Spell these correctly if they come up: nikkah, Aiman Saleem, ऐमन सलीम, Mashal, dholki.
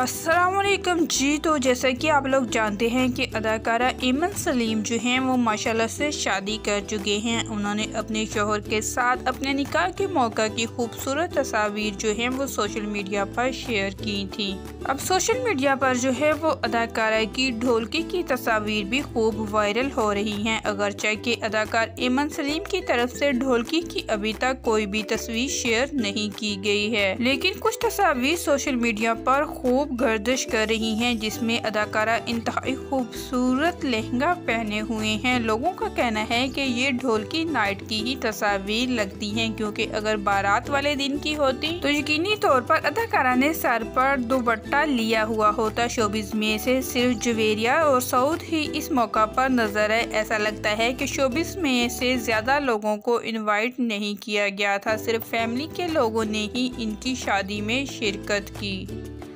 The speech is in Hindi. अस्सलामुअलैकुम जी। तो जैसा कि आप लोग जानते हैं कि अदाकारा ऐमन सलीम जो हैं वो माशाल्लाह से शादी कर चुके हैं। उन्होंने अपने शोहर के साथ अपने निकाह के मौका की खूबसूरत तस्वीर जो हैं वो सोशल मीडिया पर शेयर की थी। अब सोशल मीडिया पर जो है वो अदाकारा की ढोलकी की तस्वीर भी खूब वायरल हो रही हैं। अगरचे कि अदाकार ऐमन सलीम की तरफ से ढोलकी की अभी तक कोई भी तस्वीर शेयर नहीं की गई है, लेकिन कुछ तस्वीर सोशल मीडिया पर खूब गर्दिश कर रही हैं, जिसमें अदाकारा इंतहाई खूबसूरत लहंगा पहने हुए हैं। लोगों का कहना है कि ये ढोलकी नाइट की ही तस्वीर लगती हैं, क्योंकि अगर बारात वाले दिन की होती तो यकीनी तौर पर अदाकारा ने सर पर दुपट्टा लिया हुआ होता। शोबिज में से सिर्फ जवेरिया और सऊद ही इस मौका पर नजर है। ऐसा लगता है कि शोबिज में से ज्यादा लोगों को इनवाइट नहीं किया गया था, सिर्फ फैमिली के लोगों ने ही इनकी शादी में शिरकत की।